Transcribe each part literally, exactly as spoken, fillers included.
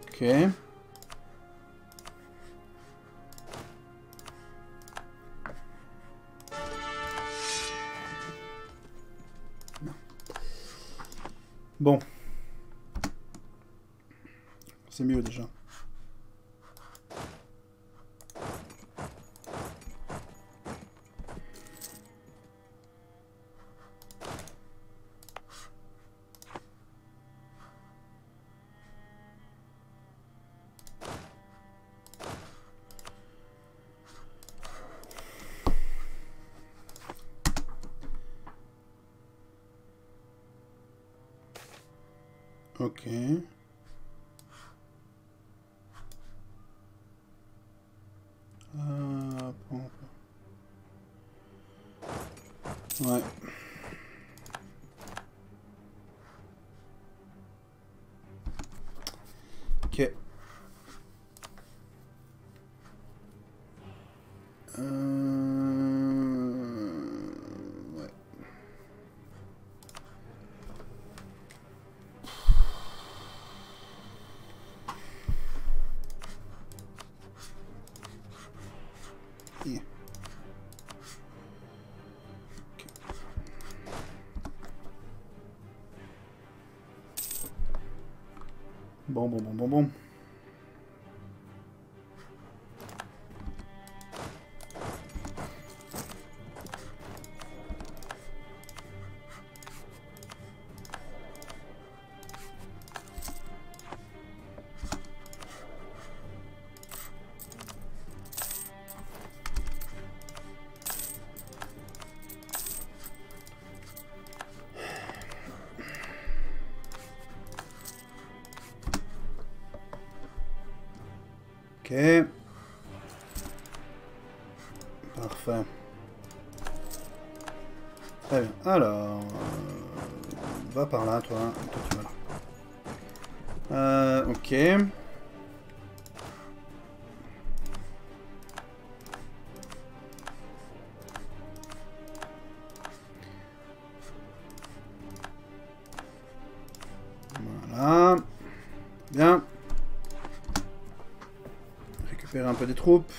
Ok. Non. Bon. C'est mieux déjà. Ok. Ah, pompe. Ouais. Ok. Bon, bon, bon, bon, bon. Ok. Parfait. Très bien. Alors... Euh, va par là, toi. Toi, tu vas là. Euh, ok. Voilà. Bien. Récupérer un peu des troupes.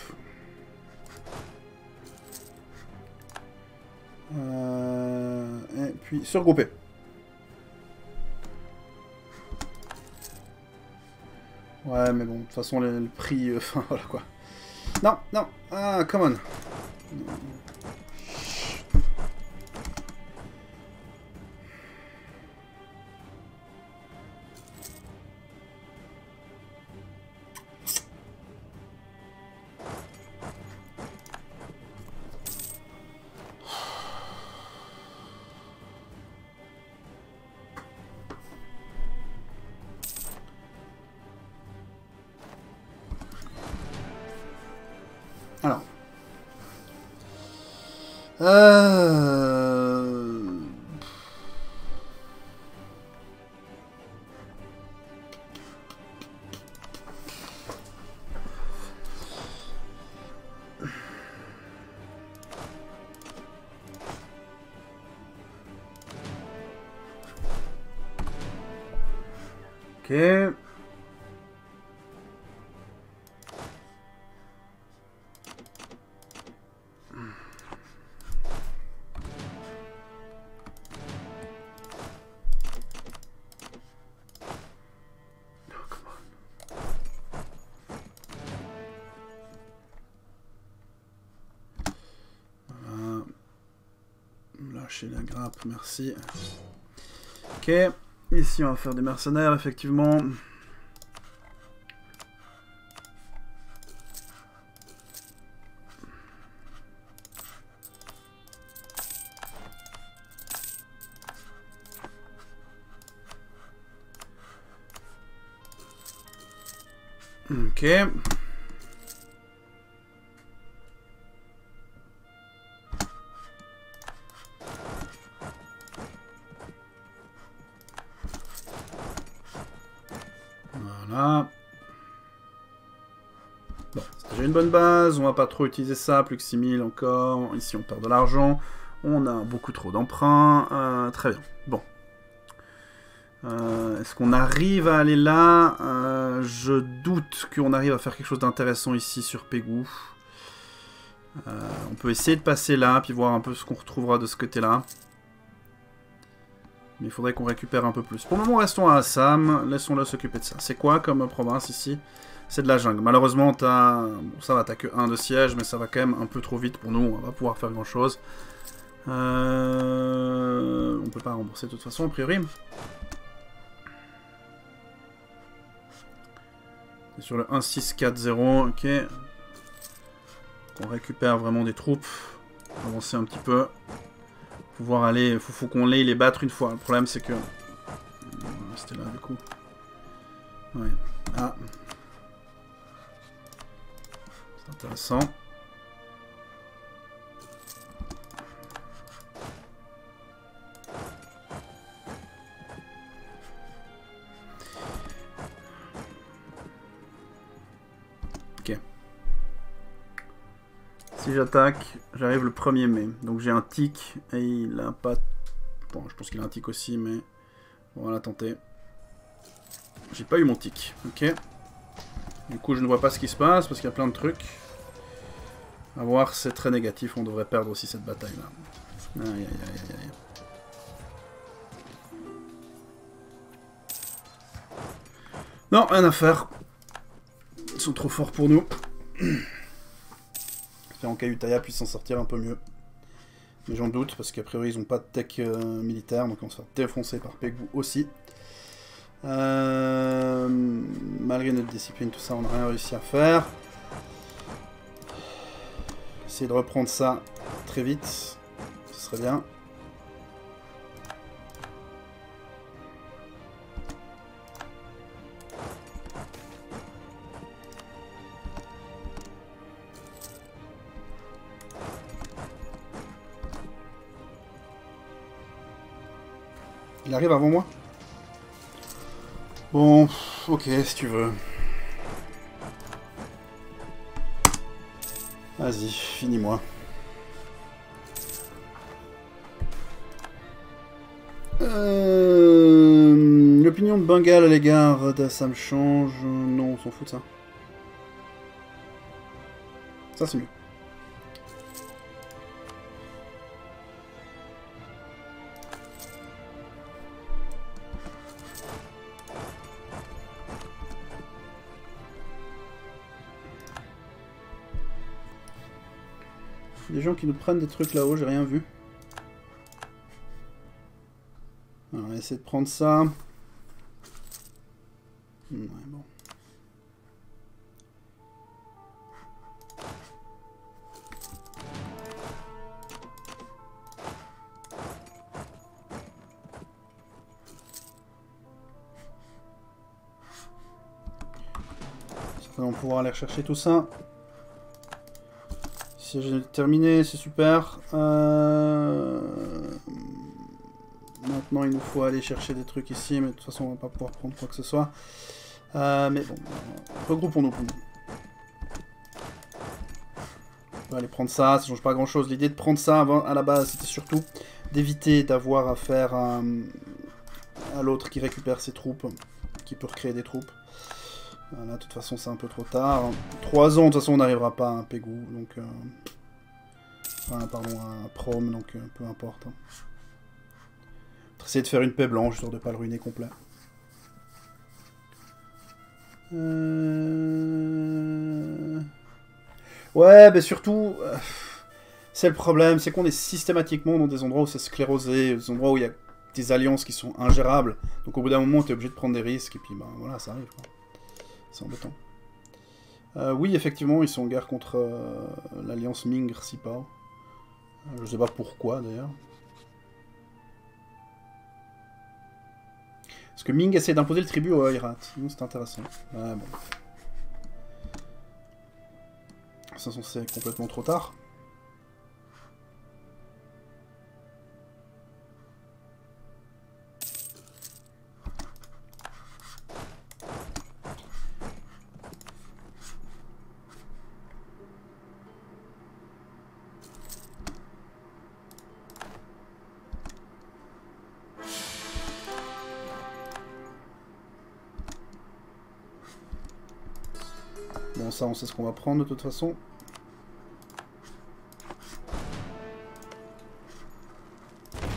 Euh, et puis se regrouper. Ouais, mais bon, de toute façon, le, le prix... Enfin, euh, voilà quoi. Non, non. Ah, come on. Non. Alors. Euh... Ok. La grappe, merci. Ok, ici on va faire des mercenaires, effectivement. Ok. Une bonne base, on va pas trop utiliser ça, plus que six mille encore, ici on perd de l'argent, on a beaucoup trop d'emprunts, euh, très bien, bon. Euh, Est-ce qu'on arrive à aller là? euh, Je doute qu'on arrive à faire quelque chose d'intéressant ici sur Pégou. Euh, on peut essayer de passer là, puis voir un peu ce qu'on retrouvera de ce côté-là. Mais il faudrait qu'on récupère un peu plus. Pour le moment, restons à Assam. Laissons-le s'occuper de ça. C'est quoi comme province ici? C'est de la jungle. Malheureusement, t'as... Bon, ça va, t'as que un de siège, mais ça va quand même un peu trop vite pour nous. On va pas pouvoir faire grand-chose. Euh... On peut pas rembourser de toute façon, a priori. C'est sur le un six quatre zéro, ok. On récupère vraiment des troupes. On va avancer un petit peu. Pouvoir aller, faut, faut qu'on les, les battre une fois. Le problème c'est que... C'était là du coup. Ouais. Ah. C'est intéressant. Si j'attaque, j'arrive le premier mai. Donc j'ai un tic et il a pas... Bon, je pense qu'il a un tic aussi, mais... Bon, on va tenter. J'ai pas eu mon tic, ok. Du coup, je ne vois pas ce qui se passe, parce qu'il y a plein de trucs. A voir, c'est très négatif, on devrait perdre aussi cette bataille-là. Aïe, aïe, aïe, aïe. Non, rien à faire. Ils sont trop forts pour nous. En cas Utaya puisse s'en sortir un peu mieux. Mais j'en doute parce qu'a priori ils n'ont pas de tech euh, militaire, donc on va se faire défoncer par Pegu aussi. Euh, malgré notre discipline, tout ça, on n'a rien réussi à faire. Essayer de reprendre ça très vite, ce serait bien. Il arrive avant moi? Bon, ok, si tu veux. Vas-y, finis-moi. Euh, L'opinion de Bengale à l'égard d'Assam change. Non, on s'en fout de ça. Ça, c'est mieux. Des gens qui nous prennent des trucs là-haut, j'ai rien vu. Alors, on va essayer de prendre ça. Ouais, bon. Certainement pouvoir aller rechercher tout ça. Si j'ai terminé, c'est super. Euh... Maintenant, il nous faut aller chercher des trucs ici, mais de toute façon, on va pas pouvoir prendre quoi que ce soit. Euh, mais bon, regroupons-nous. On va aller prendre ça, ça change pas grand-chose. L'idée de prendre ça avant, à la base, c'était surtout d'éviter d'avoir affaire à, à l'autre qui récupère ses troupes, qui peut recréer des troupes. Là, de toute façon, c'est un peu trop tard. trois ans, de toute façon, on n'arrivera pas à un Pégou, donc... Euh... Enfin, pardon, à un Prom, donc euh, peu importe. Hein. On va essayer de faire une paix blanche, histoire de ne pas le ruiner complet. Euh... Ouais, mais surtout... Euh, c'est le problème, c'est qu'on est systématiquement dans des endroits où c'est sclérosé, des endroits où il y a des alliances qui sont ingérables. Donc au bout d'un moment, tu es obligé de prendre des risques, et puis ben voilà, ça arrive, quoi. C'est embêtant. Euh, oui, effectivement, ils sont en guerre contre euh, l'alliance Ming-Sipao. Je sais pas pourquoi, d'ailleurs. Parce que Ming essaie d'imposer le tribut au Airat. C'est intéressant. Ah, bon. De toute façon, c'est complètement trop tard. Bon, ça, on sait ce qu'on va prendre de toute façon. Je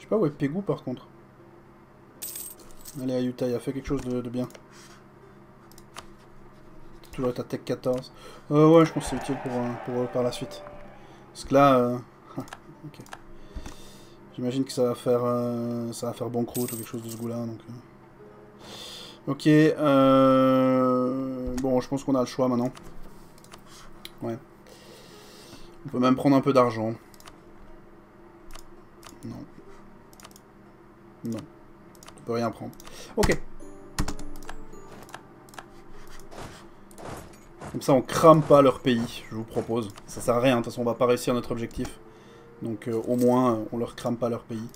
sais pas où est Pégou par contre. Allez, Ayuta, il a fait quelque chose de, de bien. Toujours ta tech quatorze. Euh, ouais, je pense que c'est utile pour, pour, pour par la suite. Parce que là... Euh... okay. J'imagine que ça va faire euh... ça va faire banqueroute ou quelque chose de ce goût-là. Donc... Ok. Euh... Bon, je pense qu'on a le choix maintenant. Ouais. On peut même prendre un peu d'argent. Non. Non. On peut rien prendre. Ok. Comme ça, on crame pas leur pays, je vous propose. Ça sert à rien, de toute façon, on va pas réussir notre objectif. Donc, euh, au moins, euh, on leur crame pas leur pays.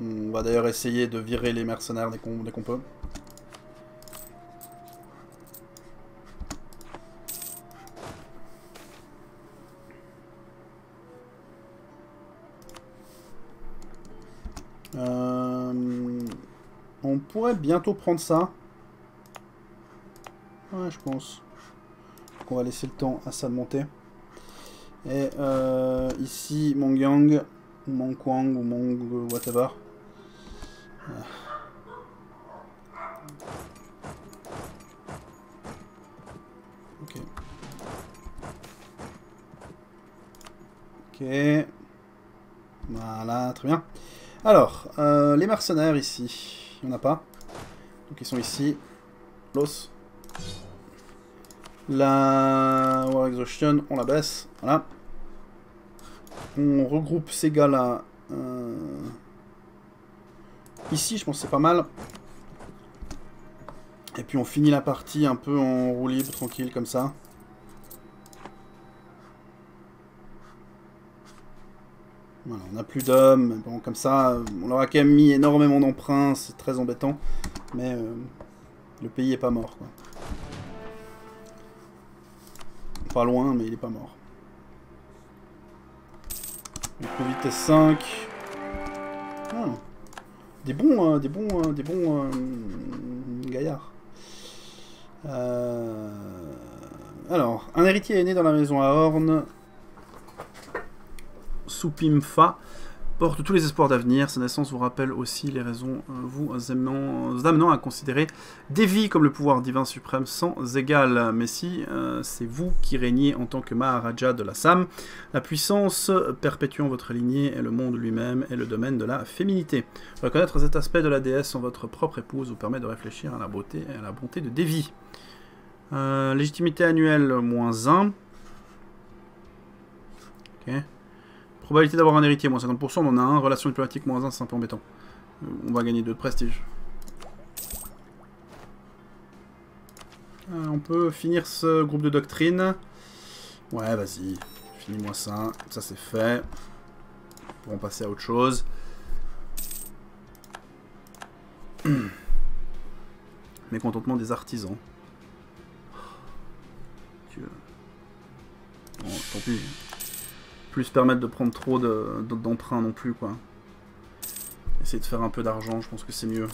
On va d'ailleurs essayer de virer les mercenaires dès qu'on dès qu'on peut. Euh, on pourrait bientôt prendre ça. Ouais, je pense qu'on va laisser le temps à ça de monter. Et euh, ici, Mongyang, ou Mongkwang, ou Mong, whatever. Euh. Ok. Ok. Voilà, très bien. Alors, euh, les mercenaires ici, il n'y en a pas. Donc ils sont ici. Los. La War Exhaustion, on la baisse, voilà. On regroupe ces gars-là. Euh... Ici, je pense que c'est pas mal. Et puis on finit la partie un peu en roue libre, tranquille, comme ça. Voilà, on n'a plus d'hommes, bon, comme ça, on leur a quand même mis énormément d'emprunts, c'est très embêtant. Mais euh, le pays est pas mort, quoi. Pas loin, mais il est pas mort. Donc, vitesse cinq. Ah, des bons, euh, des bons, euh, des bons euh, gaillards. Euh... Alors, un héritier est né dans la maison à Horn. Soupimfa porte tous les espoirs d'avenir. Sa naissance vous rappelle aussi les raisons vous amenant, vous amenant à considérer des vies comme le pouvoir divin suprême sans égal. Mais si euh, c'est vous qui régnez en tant que Maharaja de la Sam, la puissance perpétuant votre lignée et le monde lui-même est le domaine de la féminité. Reconnaître cet aspect de la déesse en votre propre épouse vous permet de réfléchir à la beauté et à la bonté de Devi. Euh, légitimité annuelle, moins un. Ok. Probabilité d'avoir un héritier, moins cinquante pour cent, on en a un. Relation diplomatique, moins un, c'est un peu embêtant. On va gagner deux de prestige. Euh, on peut finir ce groupe de doctrine. Ouais, vas-y. Finis-moi ça. Ça, c'est fait. Nous pourrons passer à autre chose. Mécontentement des artisans. Bon, tant pis. Se permettre de prendre trop d'emprunts de, non plus, quoi. Essayer de faire un peu d'argent, je pense que c'est mieux.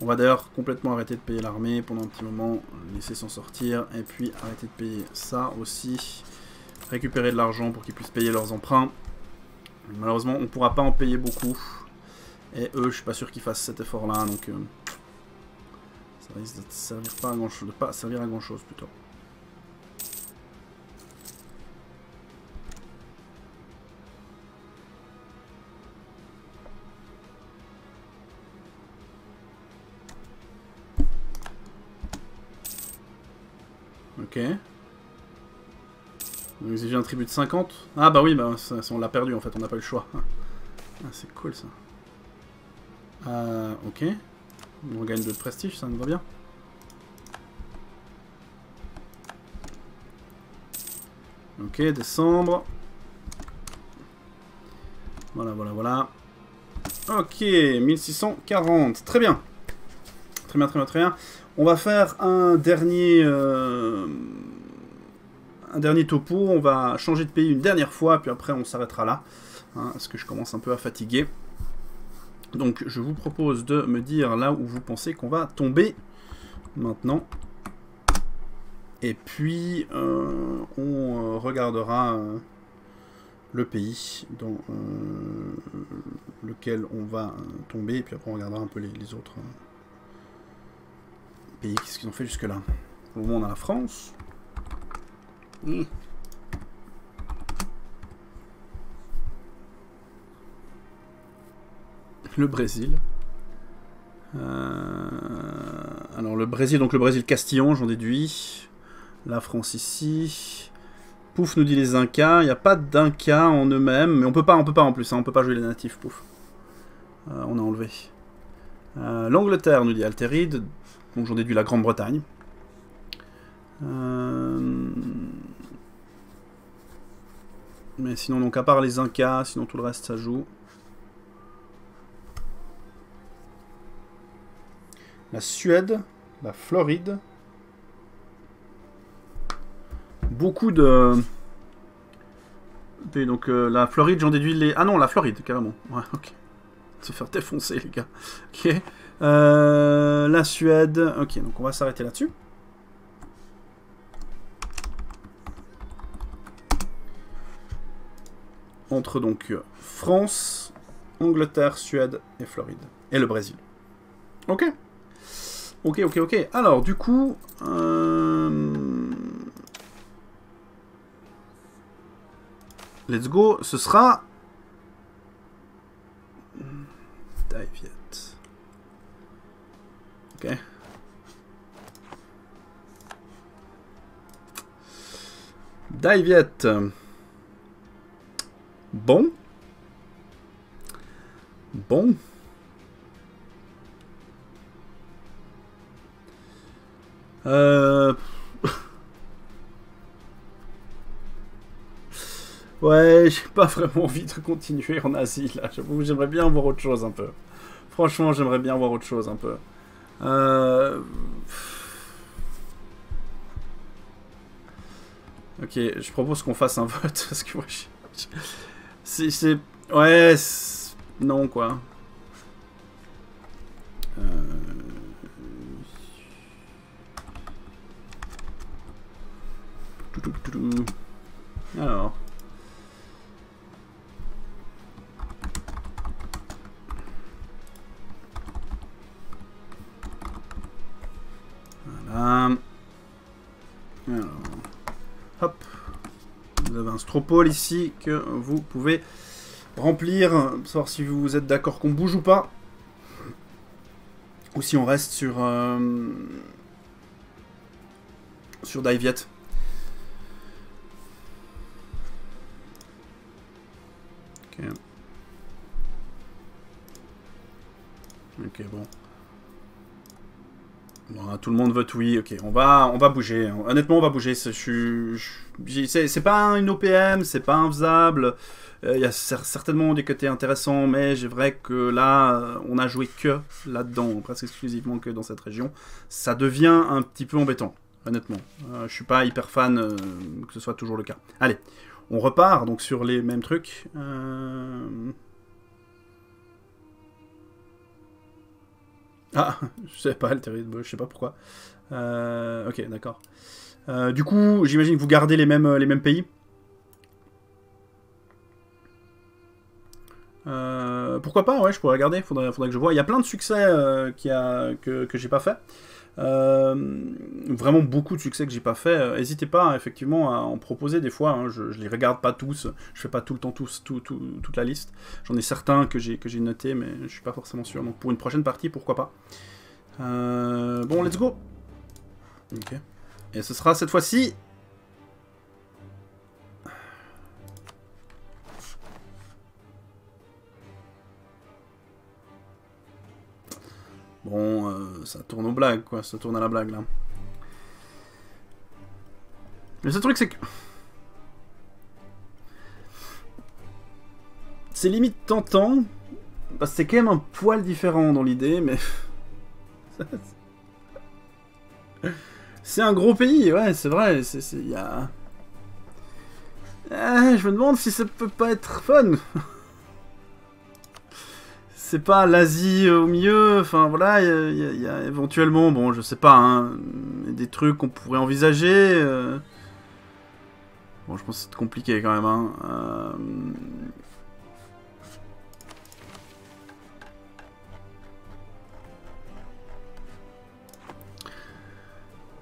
On va d'ailleurs complètement arrêter de payer l'armée pendant un petit moment, laisser s'en sortir, et puis arrêter de payer ça aussi. Récupérer de l'argent pour qu'ils puissent payer leurs emprunts. Malheureusement, on pourra pas en payer beaucoup. Et eux, je suis pas sûr qu'ils fassent cet effort-là, donc... Euh, ça risque de servir pas à grand chose, de pas servir à grand chose, plutôt. Ok. On exige un tribut de cinquante. Ah bah oui, bah, ça, ça, on l'a perdu en fait, on n'a pas eu le choix. Ah, c'est cool ça. Euh, ok. On gagne de prestige, ça nous va bien. Ok, décembre. Voilà, voilà, voilà. Ok, mille six cent quarante. Très bien. Très bien, très bien, très bien. On va faire un dernier, euh, un dernier topo, on va changer de pays une dernière fois, puis après on s'arrêtera là. hein, parce que je commence un peu à fatiguer. Donc je vous propose de me dire là où vous pensez qu'on va tomber maintenant. Et puis euh, on euh, regardera euh, le pays dans euh, lequel on va euh, tomber. Et puis après on regardera un peu les, les autres euh, pays. Qu'est-ce qu'ils ont fait jusque-là? Pour le moment on a la France. Mmh. Le Brésil. Euh, alors le Brésil, donc le Brésil Castillon, j'en déduis. La France ici. Pouf nous dit les Incas. Il n'y a pas d'Incas en eux-mêmes, mais on peut pas, on peut pas en plus. Hein, on peut pas jouer les natifs. Pouf. Euh, on a enlevé. Euh, L'Angleterre nous dit Altéride. Donc j'en déduis la Grande-Bretagne. Euh... Mais sinon, donc à part les Incas, sinon tout le reste ça joue. La Suède, la Floride. Beaucoup de... Et donc euh, la Floride, j'en déduis les... Ah non, la Floride, carrément. Ouais, ok. Se faire défoncer, les gars. Ok. Euh, la Suède. Ok, donc on va s'arrêter là-dessus. Entre donc euh, France, Angleterre, Suède et Floride. Et le Brésil. Ok. Ok, ok, ok. Alors, du coup... Euh... Let's go. Ce sera... Daviet. Ok. Daviet. Bon. Bon. Euh... Ouais, j'ai pas vraiment envie de continuer en Asie, là. J'aimerais bien voir autre chose, un peu. Franchement, j'aimerais bien voir autre chose, un peu. Euh... Ok, je propose qu'on fasse un vote, parce que... C'est... c'est... Ouais... Non, quoi. Euh... Alors. Voilà. Alors. Hop. Vous avez un stropole ici que vous pouvez remplir, pour savoir si vous êtes d'accord qu'on bouge ou pas. Ou si on reste sur... Euh, sur Daviet. Okay. Ok, bon. Bon, tout le monde vote oui. Ok, on va, on va bouger. Honnêtement, on va bouger. C'est je, je, pas une O P M, c'est pas infaisable. Il euh, y a certainement des côtés intéressants, mais c'est vrai que là, on a joué que là-dedans, presque exclusivement que dans cette région. Ça devient un petit peu embêtant, honnêtement. Euh, je suis pas hyper fan euh, que ce soit toujours le cas. Allez. On repart donc sur les mêmes trucs. Euh... Ah, je sais pas, je sais pas pourquoi. Euh... Ok, d'accord. Euh, du coup, j'imagine que vous gardez les mêmes, les mêmes pays. Euh... Pourquoi pas, ouais, je pourrais regarder. Faudrait, faudrait que je vois. Il y a plein de succès euh, qu'il y a, que, que j'ai pas fait. Euh, vraiment beaucoup de succès que j'ai pas fait. N'hésitez euh, pas effectivement à en proposer des fois. Hein. Je, je les regarde pas tous. Je fais pas tout le temps tous tout, tout, toute la liste. J'en ai certains que j'ai que j'ai noté, mais je suis pas forcément sûr. Donc pour une prochaine partie, pourquoi pas. Euh, bon, let's go. Ok. Et ce sera cette fois-ci. Bon, euh, ça tourne aux blagues, quoi. Ça tourne à la blague, là. Mais ce truc, c'est que... C'est limite tentant. Parce que c'est quand même un poil différent dans l'idée, mais... c'est un gros pays, ouais, c'est vrai. C'est, c'est, y a... eh, je me demande si ça peut pas être fun. c'est pas l'Asie au milieu, enfin voilà, il y, y, y a éventuellement, bon je sais pas, hein, des trucs qu'on pourrait envisager. Euh... Bon, je pense que c'est compliqué quand même, hein. Euh...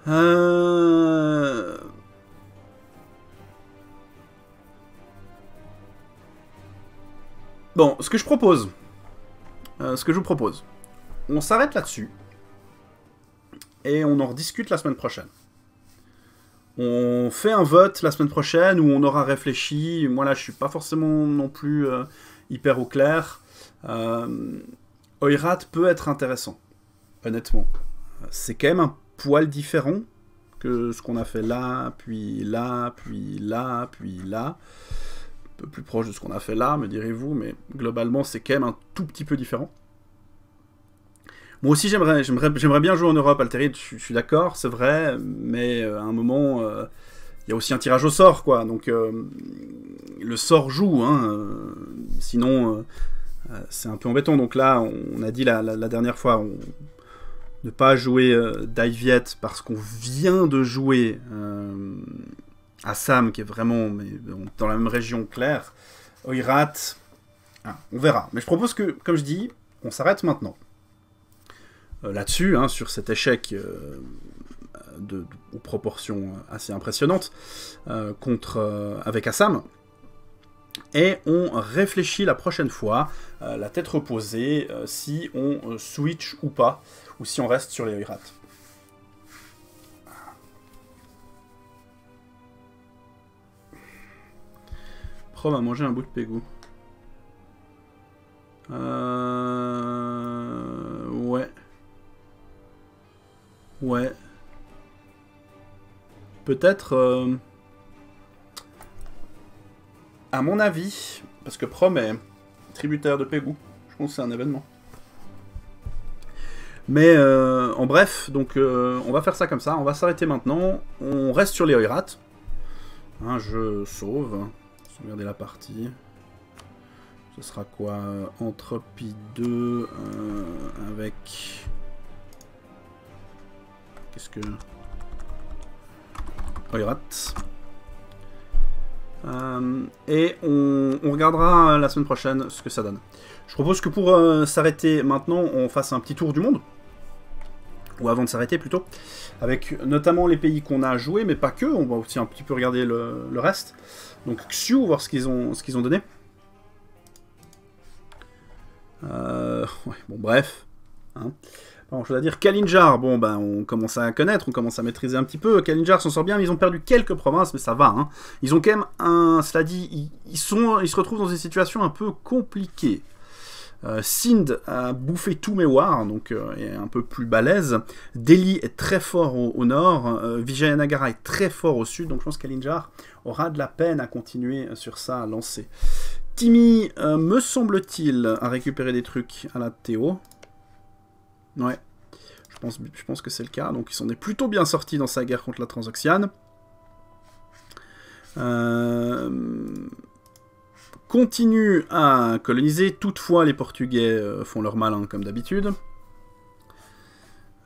Euh... Bon, ce que je propose, euh, ce que je vous propose, on s'arrête là-dessus et on en rediscute la semaine prochaine. On fait un vote la semaine prochaine où on aura réfléchi. Moi là, je suis pas forcément non plus euh, hyper au clair. Euh, Oirat peut être intéressant, honnêtement. C'est quand même un poil différent que ce qu'on a fait là, puis là, puis là, puis là. Un peu plus proche de ce qu'on a fait là, me direz-vous, mais globalement, c'est quand même un tout petit peu différent. Moi aussi, j'aimerais j'aimerais bien jouer en Europe, Alterid, je, je suis d'accord, c'est vrai, mais à un moment, il euh, y a aussi un tirage au sort, quoi. Donc, euh, le sort joue, hein, euh, sinon, euh, c'est un peu embêtant. Donc là, on a dit la, la, la dernière fois... On, ne pas jouer euh, Daiviet parce qu'on vient de jouer euh, Assam, qui est vraiment mais, dans la même région claire. Oirat, ah, on verra. Mais je propose que, comme je dis, on s'arrête maintenant. Euh, Là-dessus, hein, sur cet échec euh, de, de, aux proportions assez impressionnantes euh, contre, euh, avec Assam. Et on réfléchit la prochaine fois, euh, la tête reposée, euh, si on euh, switch ou pas, ou si on reste sur les Oirat. Prom a mangé un bout de pégou. Euh... Ouais. Ouais. Peut-être... Euh... À mon avis, parce que Prom est tributaire de Pégou, je pense que c'est un événement. Mais euh, en bref, donc euh, on va faire ça comme ça, on va s'arrêter maintenant, on reste sur les Oirat. Hein, je sauve, sans regarder la partie. Ce sera quoi? Entropie deux euh, avec... Qu'est-ce que... Oirat. Euh, et on, on regardera la semaine prochaine ce que ça donne. Je propose que pour euh, s'arrêter maintenant, on fasse un petit tour du monde. Ou avant de s'arrêter plutôt. Avec notamment les pays qu'on a joués, mais pas que. On va aussi un petit peu regarder le, le reste. Donc Xiu, voir ce qu'ils ont, ce qu'ils ont donné. Euh, ouais, bon bref. Hein. Bon, je dois dire Kalinjar, bon ben on commence à connaître, on commence à maîtriser un petit peu. Kalinjar s'en sort bien, mais ils ont perdu quelques provinces, mais ça va. Hein. Ils ont quand même un, cela dit, ils, ils, sont, ils se retrouvent dans une situation un peu compliquée. Euh, Sind a bouffé tout Mewar, donc euh, est un peu plus balèze. Delhi est très fort au, au nord, euh, Vijayanagara est très fort au sud, donc je pense que Kalinjar aura de la peine à continuer sur sa lancée. Timmy, euh, me semble-t-il, a récupéré des trucs à la Théo. Ouais, je pense, je pense que c'est le cas. Donc ils sont plutôt bien sortis dans sa guerre contre la Transoxiane. Euh, continue à coloniser. Toutefois, les Portugais font leur malin comme d'habitude.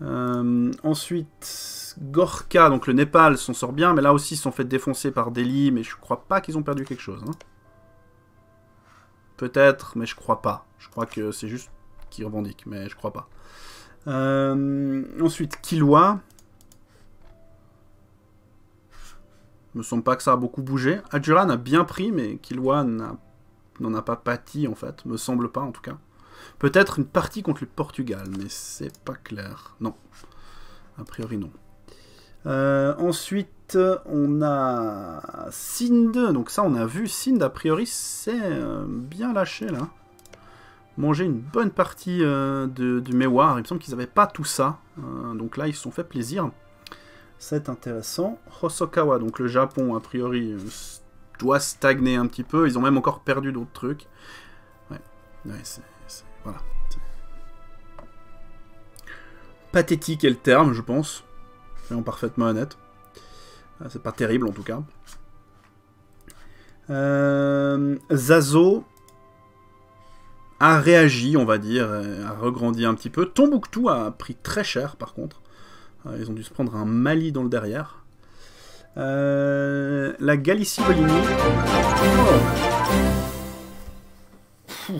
Euh, ensuite, Gorkha, donc le Népal, s'en sort bien. Mais là aussi, ils se sont fait défoncer par Delhi. Mais je crois pas qu'ils ont perdu quelque chose. Hein. Peut-être, mais je crois pas. Je crois que c'est juste qu'ils revendiquent, mais je crois pas. Euh, ensuite, Kilwa. Il me semble pas que ça a beaucoup bougé. Adjuran a bien pris, mais Kilwa n'en a pas pâti, en fait. Me semble pas, en tout cas. Peut-être une partie contre le Portugal, mais c'est pas clair. Non. A priori, non. Euh, ensuite, on a Sind. Donc ça, on a vu. Sind, a priori, c'est bien lâché, là. Manger une bonne partie euh, de, de Mewar. Il me semble qu'ils n'avaient pas tout ça. Euh, donc là, ils se sont fait plaisir. C'est intéressant. Hosokawa, donc le Japon, a priori, doit stagner un petit peu. Ils ont même encore perdu d'autres trucs. Ouais, ouais c'est... Voilà. Pathétique est le terme, je pense. Soyons parfaitement honnêtes. C'est pas terrible, en tout cas. Euh... Zazo... a réagi, on va dire, a regrandi un petit peu. Tombouctou a pris très cher, par contre. Ils ont dû se prendre un Mali dans le derrière. Euh, la Galicie-Bolini. Oh.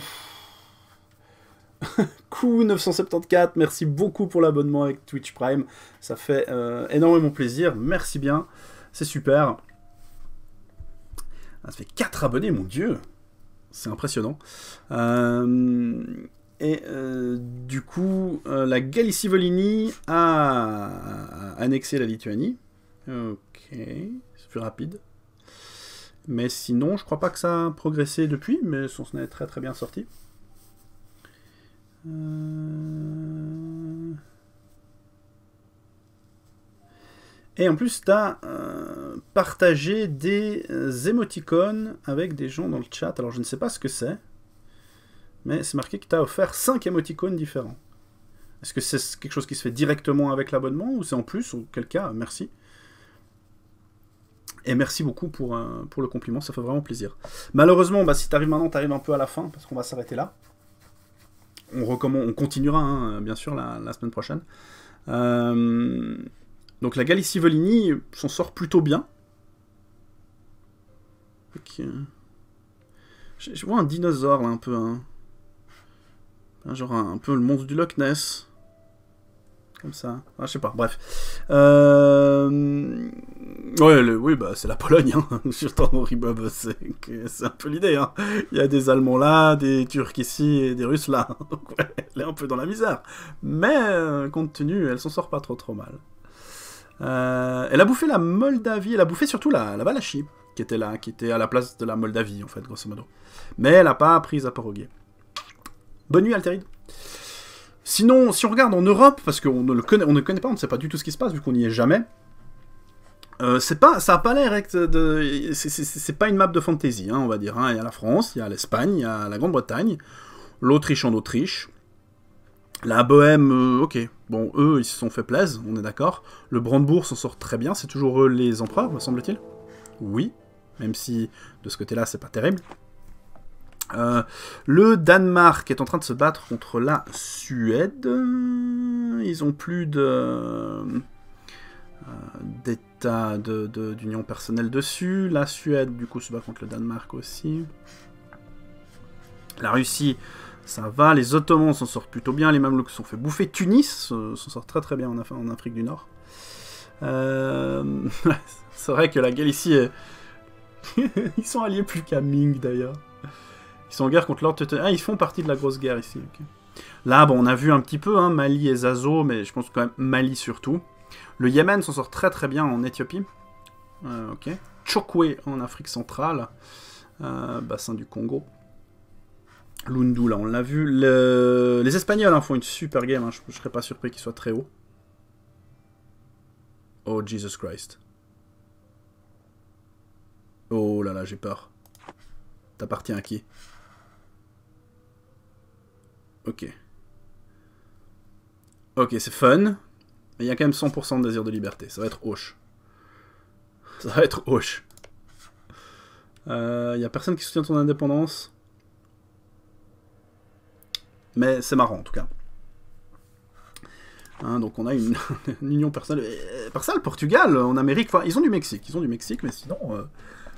Coup neuf cent soixante-quatorze, merci beaucoup pour l'abonnement avec Twitch Prime. Ça fait euh, énormément plaisir. Merci bien, c'est super. Ah, ça fait quatre abonnés, mon dieu. C'est impressionnant. Euh, et euh, du coup, euh, la Galicie-Volhynie a annexé la Lituanie. Ok, c'est plus rapide. Mais sinon, je crois pas que ça a progressé depuis, mais son s'en est très très bien sorti. Euh... Et en plus, tu as euh, partagé des émoticônes avec des gens dans le chat. Alors, je ne sais pas ce que c'est, mais c'est marqué que tu as offert cinq émoticônes différents. Est-ce que c'est quelque chose qui se fait directement avec l'abonnement, ou c'est en plus, ou quel cas, merci. Et merci beaucoup pour, euh, pour le compliment, ça fait vraiment plaisir. Malheureusement, bah, si t'arrives maintenant, t'arrives un peu à la fin, parce qu'on va s'arrêter là. On, on continuera, hein, bien sûr, la, la semaine prochaine. Euh, donc la Galicie-Volhynie s'en sort plutôt bien. Okay. Je, je vois un dinosaure, là, un peu. Hein. Genre un, un peu le monstre du Loch Ness. Comme ça. Ah, je sais pas, bref. Euh... Ouais, le... Oui, bah, c'est la Pologne. Hein. C'est un peu l'idée. Hein. Il y a des Allemands là, des Turcs ici et des Russes là. Donc, ouais, elle est un peu dans la misère. Mais, euh, compte tenu, elle s'en sort pas trop trop mal. Euh... Elle a bouffé la Moldavie. Elle a bouffé surtout la, la Valachie, qui était là, qui était à la place de la Moldavie, en fait, grosso modo. Mais elle n'a pas pris Zaporogué. Bonne nuit, Altéride. Sinon, si on regarde en Europe, parce qu'on ne le connaît, on ne connaît pas, on ne sait pas du tout ce qui se passe, vu qu'on n'y est jamais, euh, c'est pas, ça n'a pas l'air de... C'est pas une map de fantasy, hein, on va dire. Hein. Il y a la France, il y a l'Espagne, il y a la Grande-Bretagne, l'Autriche en Autriche, la Bohème, euh, ok, bon, eux, ils se sont fait plaisir, on est d'accord. Le Brandebourg s'en sort très bien, c'est toujours eux les empereurs, me semble-t-il. Oui, même si, de ce côté-là, c'est pas terrible. Euh, le Danemark est en train de se battre contre la Suède. Ils ont plus de euh, d'état de, de, d'union personnelle dessus. La Suède, du coup, se bat contre le Danemark aussi. La Russie, ça va. Les Ottomans s'en sortent plutôt bien. Les Mamelouks se sont fait bouffer. Tunis euh, s'en sort très très bien en, Af en Afrique du Nord. Euh... C'est vrai que la Galicie est... Ils sont alliés plus qu'à Ming, d'ailleurs. Ils sont en guerre contre l'ordre... Ah, ils font partie de la grosse guerre ici. Okay. Là, bon, on a vu un petit peu, hein, Mali et Zazo, mais je pense quand même Mali surtout. Le Yémen s'en sort très très bien en Éthiopie. Euh, ok. Tchokwe en Afrique centrale. Euh, bassin du Congo. Lundu, là, on l'a vu. Le... Les Espagnols hein, font une super game. Hein. Je ne serais pas surpris qu'ils soient très hauts. Oh, Jesus Christ. Oh là là, j'ai peur. T'appartiens à qui ? Ok. Ok, c'est fun. Mais il y a quand même cent pour cent de désir de liberté. Ça va être hoche. Ça va être hoche. Il euh, n'y a personne qui soutient ton indépendance. Mais c'est marrant, en tout cas. Hein, donc on a une, une union personnelle. Et par ça, le Portugal, en Amérique... Enfin, ils ont du Mexique. Ils ont du Mexique, mais sinon... Euh...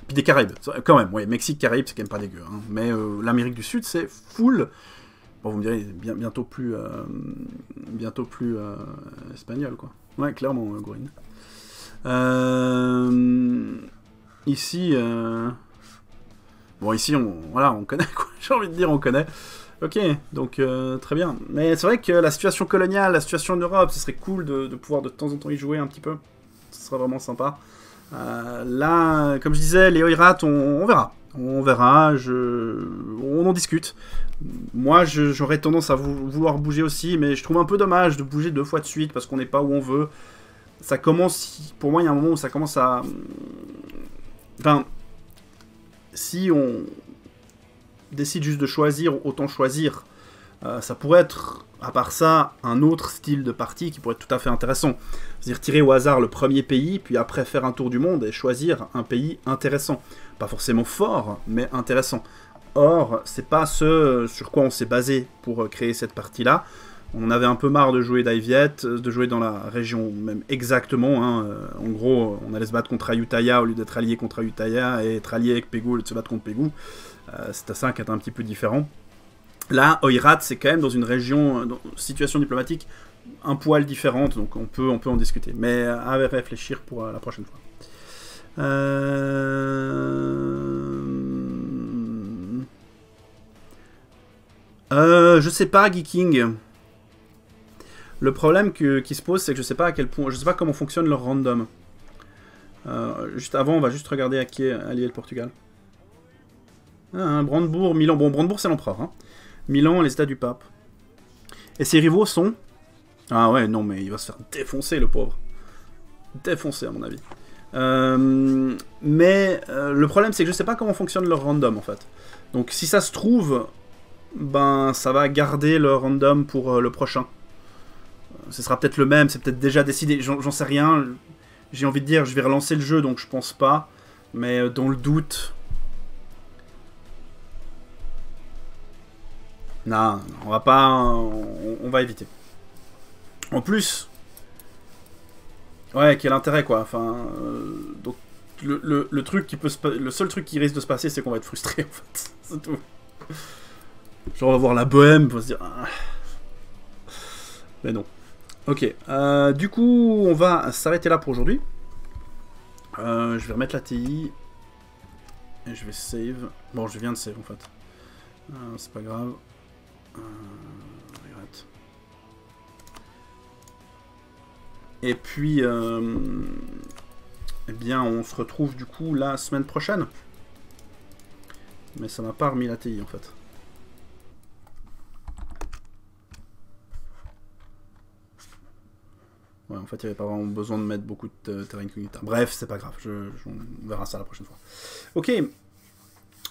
Puis des Caraïbes. Quand même, oui. Mexique, Caraïbes, c'est quand même pas dégueu. Hein. Mais euh, l'Amérique du Sud, c'est full... Bon, vous me direz, bien, bientôt plus, euh, bientôt plus euh, espagnol, quoi. Ouais, clairement, euh, Gourine. Euh, ici, euh... bon, ici, on, voilà, on connaît, quoi. J'ai envie de dire, on connaît. Ok, donc, euh, très bien. Mais c'est vrai que la situation coloniale, la situation en Europe, ce serait cool de, de pouvoir de temps en temps y jouer un petit peu. Ce serait vraiment sympa. Euh, là, comme je disais, les Oirats, on, on verra. On verra, je... on en discute. Moi, j'aurais tendance à vou vouloir bouger aussi, mais je trouve un peu dommage de bouger deux fois de suite, parce qu'on n'est pas où on veut. Ça commence... Pour moi, il y a un moment où ça commence à... Enfin... Si on décide juste de choisir, autant choisir. Euh, ça pourrait être, à part ça, un autre style de parti qui pourrait être tout à fait intéressant. C'est-à-dire tirer au hasard le premier pays, puis après faire un tour du monde et choisir un pays intéressant. Pas forcément fort, mais intéressant. Or, c'est pas ce sur quoi on s'est basé pour créer cette partie-là. On avait un peu marre de jouer d'Iviette, de jouer dans la région même exactement. Hein. En gros, on allait se battre contre Ayutthaya au lieu d'être allié contre Ayutthaya, et être allié avec Pegu au lieu de se battre contre Pegu. Euh, C'était ça qui était un petit peu différent. Là, Oirat, c'est quand même dans une région, dans une situation diplomatique un poil différente, donc on peut, on peut en discuter. Mais à réfléchir pour la prochaine fois. Euh... Euh, je sais pas, Geeking. Le problème que, qui se pose, c'est que je sais pas à quel point, je sais pas comment fonctionne leur random. Euh, juste avant, on va juste regarder à qui est allié le Portugal. Ah, Brandebourg, Milan. Bon, Brandebourg, c'est l'empereur. Hein. Milan, les états du pape. Et ses rivaux sont... Ah ouais, non, mais il va se faire défoncer, le pauvre. Défoncer, à mon avis. Euh, mais euh, le problème, c'est que je sais pas comment fonctionne leur random, en fait. Donc, si ça se trouve, ben, ça va garder le random pour euh, le prochain. Ce sera peut-être le même, c'est peut-être déjà décidé, j'en sais rien. J'ai envie de dire, je vais relancer le jeu, donc je pense pas. Mais dans le doute... Non, on va pas... On, on va éviter. En plus... Ouais, quel intérêt, quoi. Enfin, euh, donc, le, le, le, truc qui peut se, le seul truc qui risque de se passer, c'est qu'on va être frustré, en fait. C'est tout. Genre, on va voir la bohème, on va se dire... Mais non. Ok, euh, du coup, on va s'arrêter là pour aujourd'hui. Euh, je vais remettre la T I. Et je vais save. Bon, je viens de save en fait. Euh, C'est pas grave. Euh, regrette. Et puis, euh, eh bien, on se retrouve du coup la semaine prochaine. Mais ça m'a pas remis la T I en fait. Ouais, en fait, il n'y avait pas vraiment besoin de mettre beaucoup de terrain incognita. Bref, c'est pas grave. Je, je, on verra ça la prochaine fois. Ok.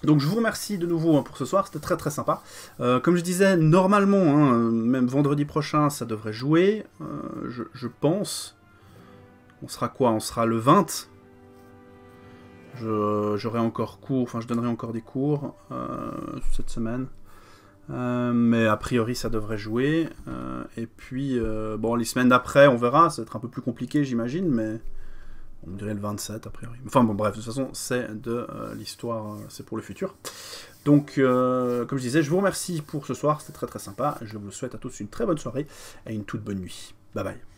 Donc, je vous remercie de nouveau hein, pour ce soir. C'était très très sympa. Euh, comme je disais, normalement, hein, même vendredi prochain, ça devrait jouer. Euh, je, je pense. On sera quoi? On sera le vingt. J'aurai encore cours. Enfin, je donnerai encore des cours euh, cette semaine. Euh, mais a priori ça devrait jouer euh, et puis euh, bon les semaines d'après on verra, ça va être un peu plus compliqué j'imagine, mais on dirait le vingt-sept a priori, enfin bon bref, de toute façon c'est de euh, l'histoire, c'est pour le futur, donc euh, comme je disais je vous remercie pour ce soir, c'était très très sympa, je vous souhaite à tous une très bonne soirée et une toute bonne nuit, bye bye.